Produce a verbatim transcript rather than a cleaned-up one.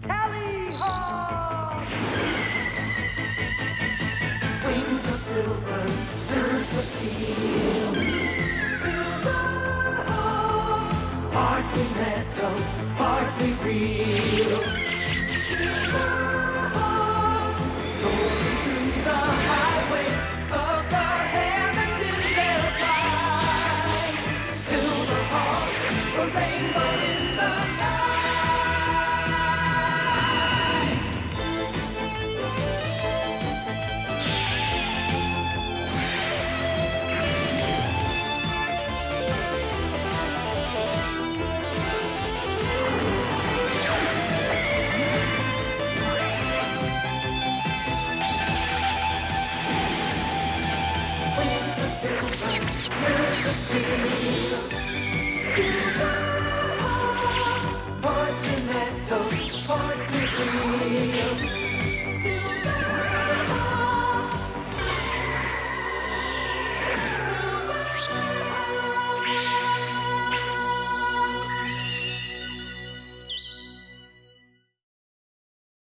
Tally ho! Wings of silver, birds of steel. Silver hawks, partly metal, partly real. Silver hawks, soaring through the highway of the heavens in their flight. Silver hawks, a rainbow in the night. Silver Hawks, partly metal, partly